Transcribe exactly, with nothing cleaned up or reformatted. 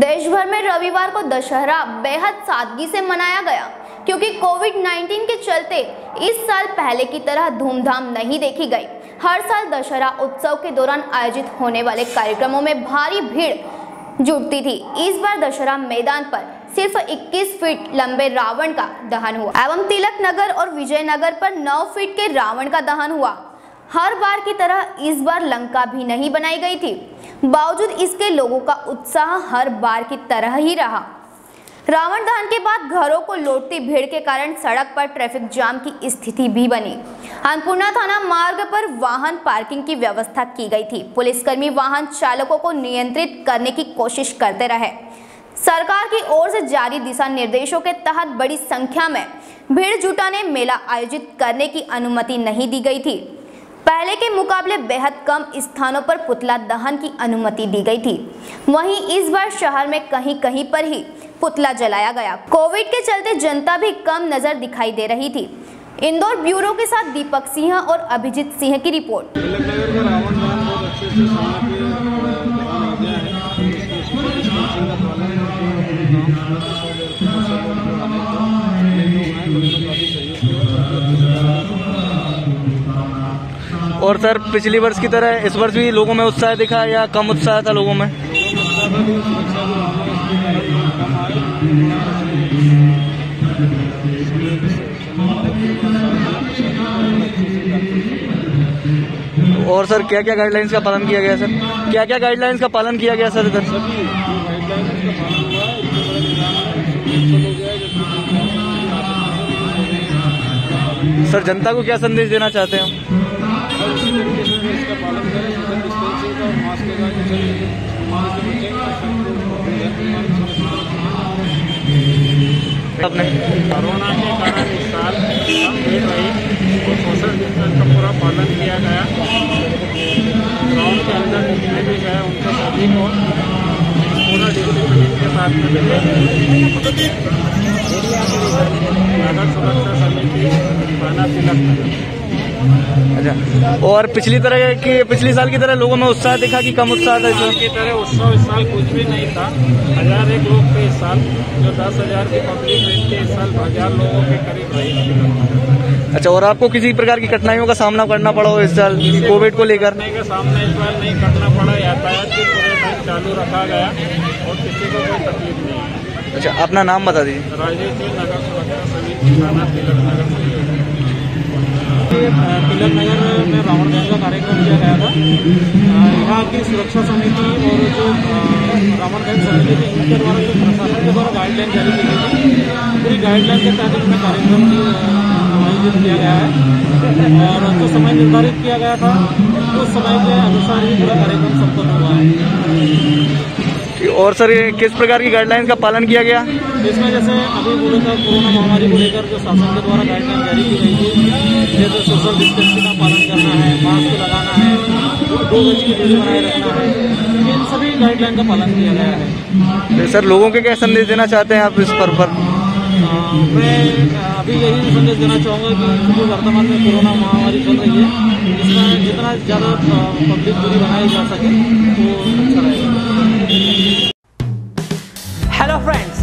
देश भर में रविवार को दशहरा बेहद सादगी से मनाया गया, क्योंकि कोविड उन्नीस के चलते इस साल पहले की तरह धूमधाम नहीं देखी गई। हर साल दशहरा उत्सव के दौरान आयोजित होने वाले कार्यक्रमों में भारी भीड़ जुटती थी। इस बार दशहरा मैदान पर सिर्फ इक्कीस फीट लंबे रावण का दहन हुआ एवं तिलक नगर और विजयनगर पर नौ फीट के रावण का दहन हुआ। हर बार की तरह इस बार लंका भी नहीं बनाई गई थी। बावजूद इसके लोगों का उत्साह हर बार की तरह ही रहा। रावण दहन के बाद घरों को लौटती भीड़ के कारण सड़क पर ट्रैफिक जाम की स्थिति भी बनी। अन्नपूर्णा थाना मार्ग पर वाहन पार्किंग की व्यवस्था की गई थी। पुलिसकर्मी वाहन चालकों को नियंत्रित करने की कोशिश करते रहे। सरकार की ओर से जारी दिशा निर्देशों के तहत बड़ी संख्या में भीड़ जुटाने, मेला आयोजित करने की अनुमति नहीं दी गई थी। पहले के मुकाबले बेहद कम स्थानों पर पुतला दहन की अनुमति दी गई थी। वहीं इस बार शहर में कहीं कहीं पर ही पुतला जलाया गया। कोविड के चलते जनता भी कम नजर दिखाई दे रही थी। इंदौर ब्यूरो के साथ दीपक सिंह और अभिजीत सिंह की रिपोर्ट। और सर, पिछली वर्ष की तरह इस वर्ष भी लोगों में उत्साह दिखा या कम उत्साह था लोगों में? और सर, क्या क्या गाइडलाइंस का पालन किया गया सर? क्या क्या गाइडलाइंस का पालन किया गया सर इधर? सर, जनता को क्या संदेश देना चाहते हैं? अपने कोरोना के कारण इस साल और सोशल डिस्टेंस का पूरा पालन किया गया। ग्राउंड के अंदर जितने भी गए उनके सभी को पूरा डिस्टेंस के साथ में नगर सुरक्षा समिति थाना तिलक नगर। और पिछली तरह की पिछली साल की तरह लोगों में उत्साह दिखा कि कम उत्साह था? की तरह उत्साह इस साल कुछ भी नहीं था। हजार एक लोग थे इस साल, जो दस हजार की पब्लिक के इस साल हजार लोगों के करीब रही। अच्छा, और आपको किसी प्रकार की कठिनाइयों का सामना करना पड़ा हो इस साल कोविड को लेकर? का सामना इस बार नहीं करना पड़ा। यातायात भी पूरे दिन चालू रखा गया और किसी को कोई तकलीफ नहीं। अच्छा, अपना नाम बता दीजिए। अभिजीत सिंह, नगर सुरक्षा समिति थाना तिलक नगर। तिलक नगर में रावण दहन का कार्यक्रम किया गया था। यहाँ की सुरक्षा समिति और जो रावण दहन समिति थी, इनके द्वारा जो प्रशासन के द्वारा गाइडलाइन जारी की गई थी, पूरी गाइडलाइन के तहत अपना कार्यक्रम आयोजित किया गया है। और जो समय निर्धारित किया गया था उस समय के अनुसार ही पूरा कार्यक्रम संपन्न हुआ है। और सर, किस प्रकार की गाइडलाइंस का पालन किया गया इसमें? जैसे अभी बोले तो कोरोना महामारी को लेकर जो शासन के द्वारा गाइडलाइन जारी की गई है, जैसे सोशल डिस्टेंसिंग का पालन करना है, मास्क लगाना है, दो गज की दूरी बनाए रखना है, इन सभी गाइडलाइन का पालन किया गया है। सर, लोगों के क्या संदेश देना चाहते हैं आप इस पर्व पर? मैं अभी यही संदेश देना चाहूँगा कि जो वर्तमान में कोरोना महामारी चल रही है, इसमें जितना ज़्यादा पब्लिक दूरी बनाई जा सके वो अच्छा रहेगा। Hello friends,